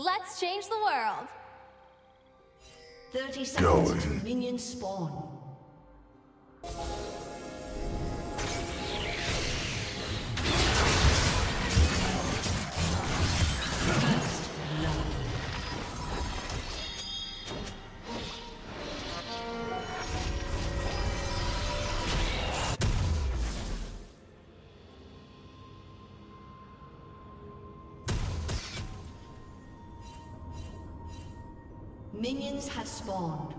Let's change the world. 30 seconds to minion spawn. Minions have spawned.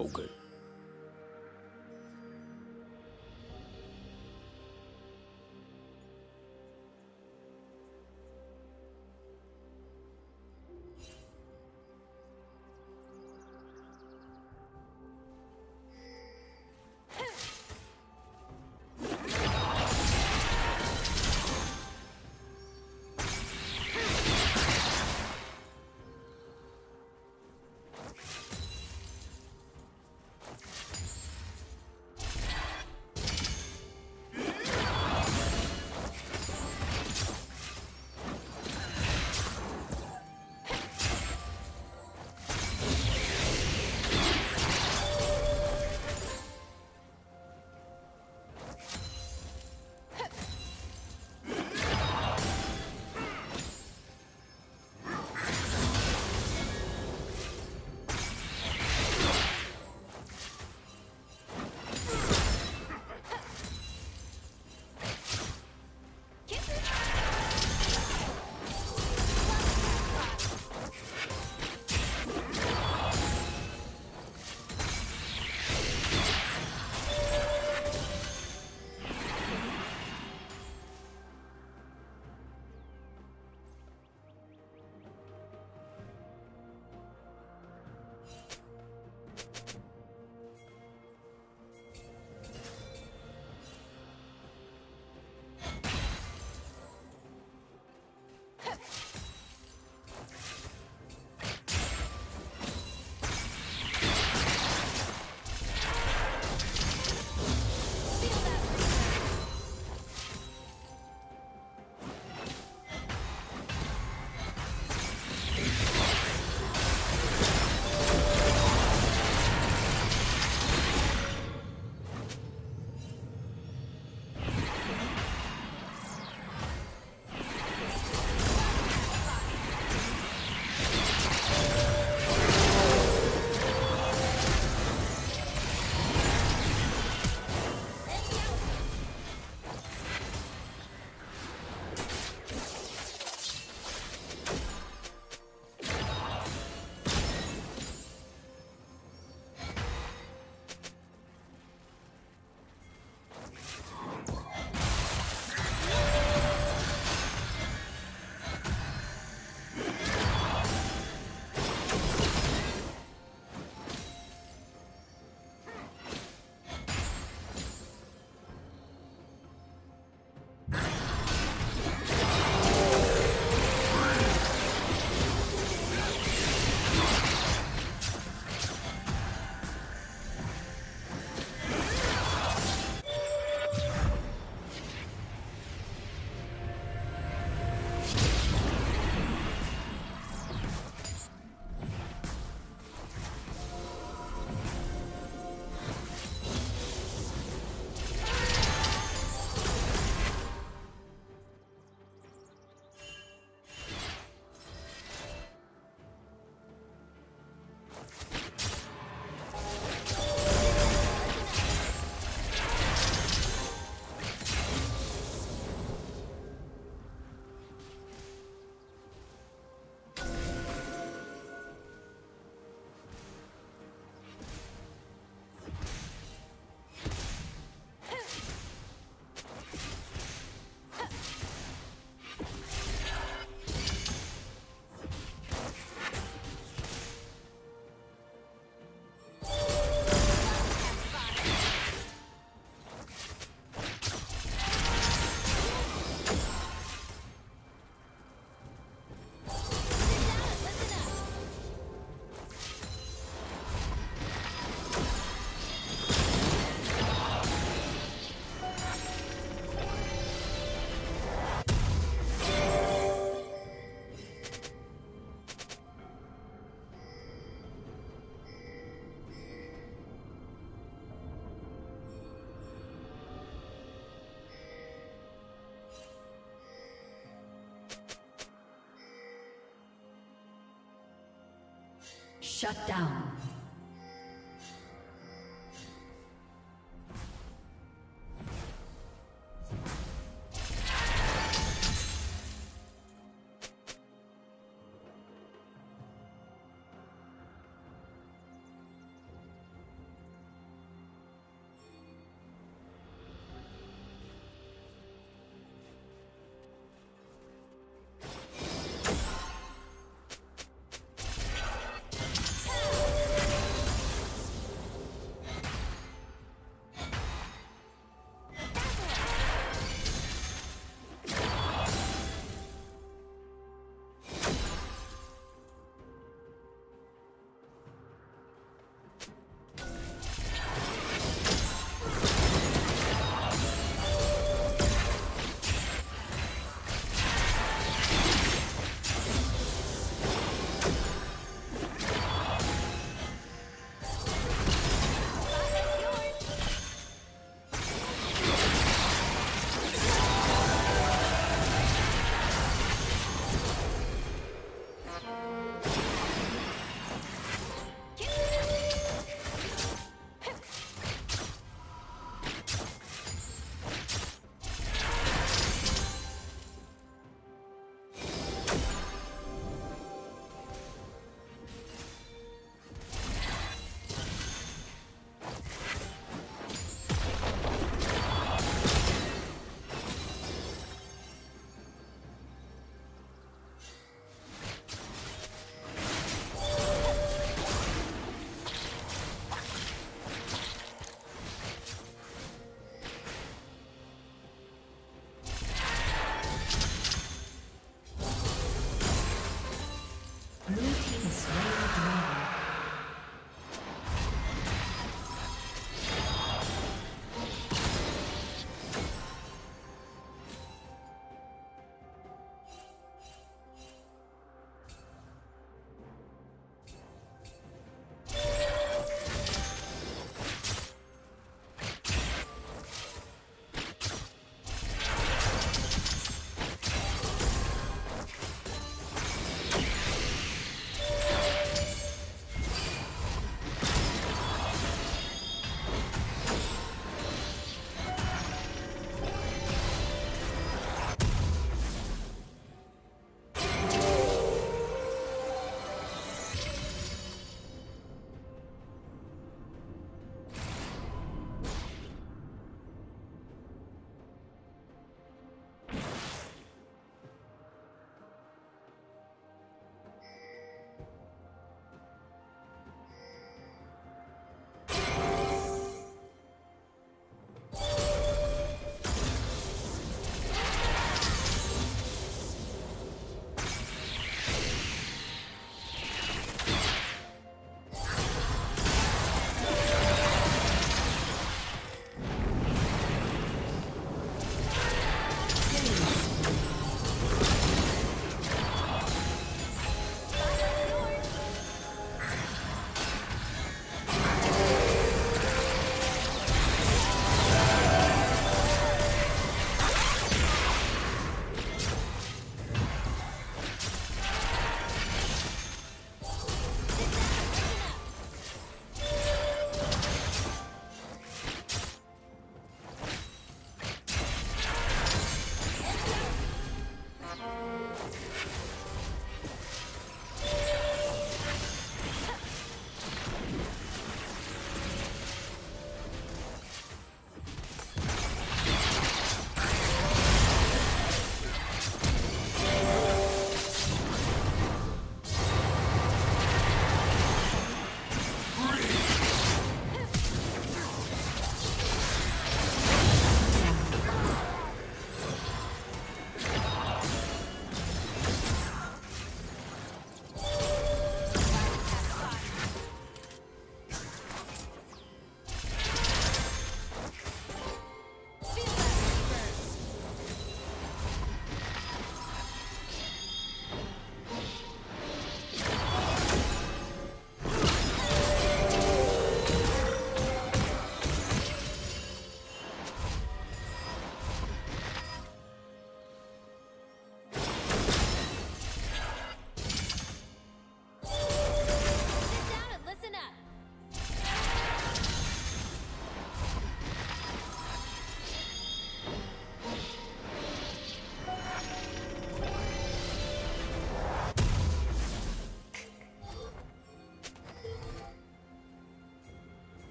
Okay. Shut down.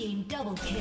team double kill.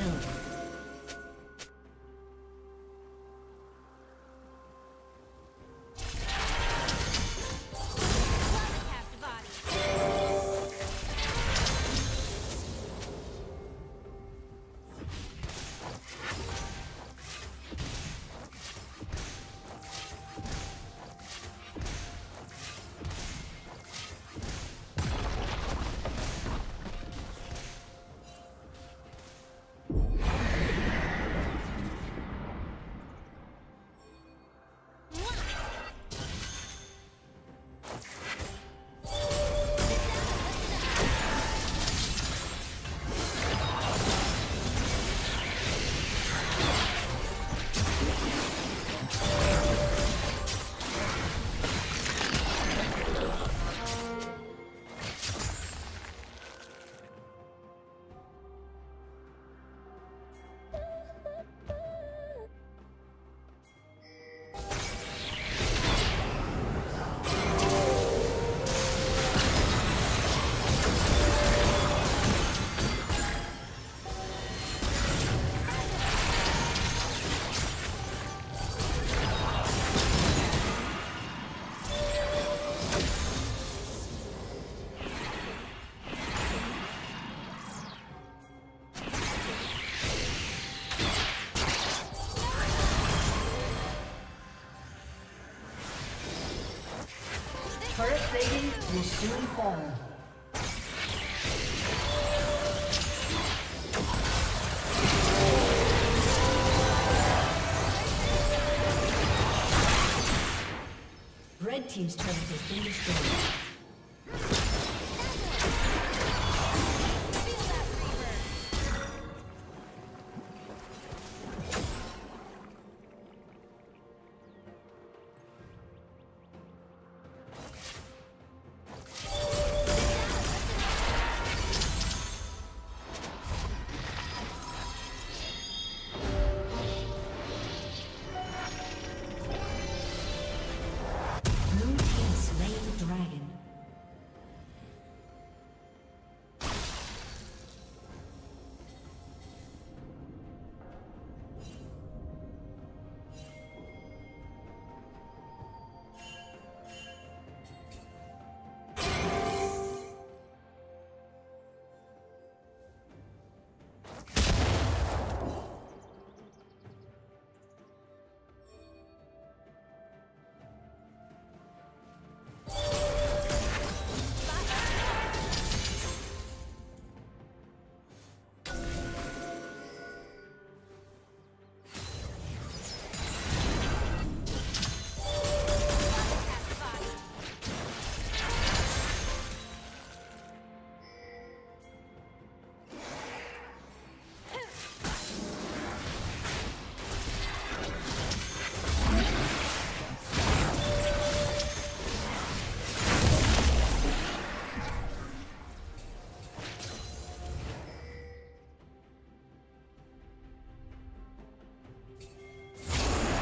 Will soon fall. Red team's turret has been destroyed.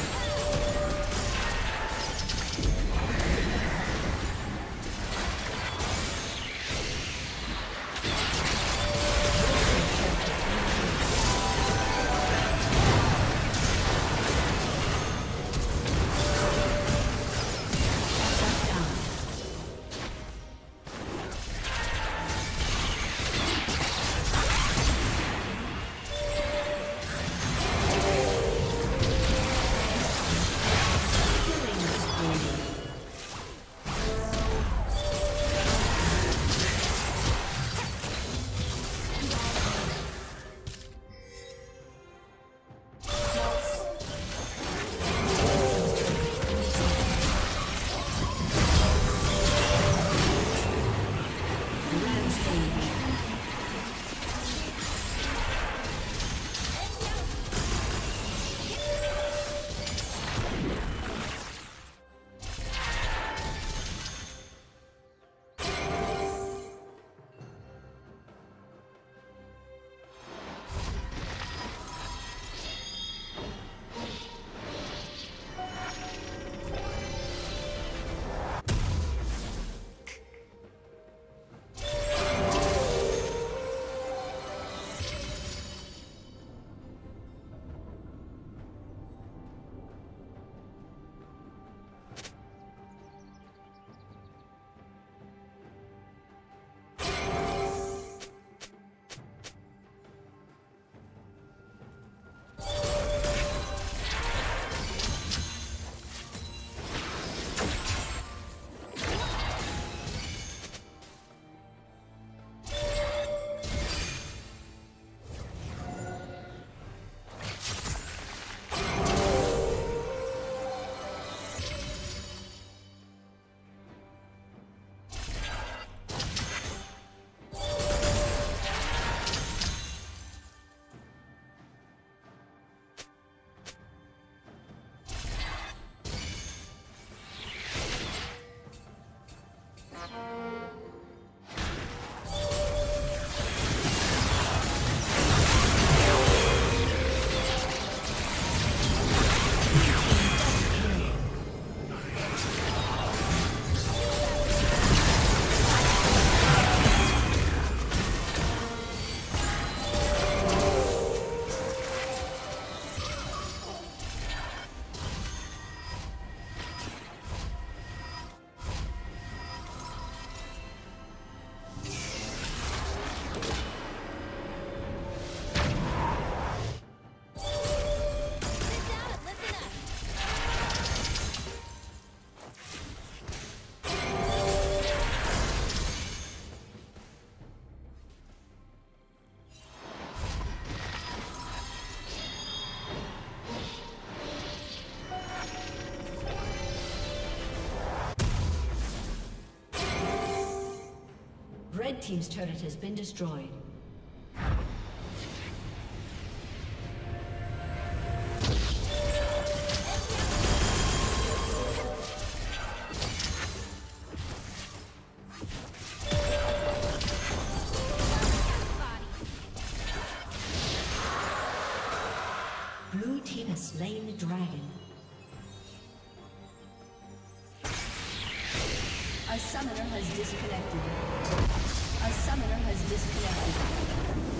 Red Team's turret has been destroyed. Blue Team has slain the dragon. A summoner has disconnected.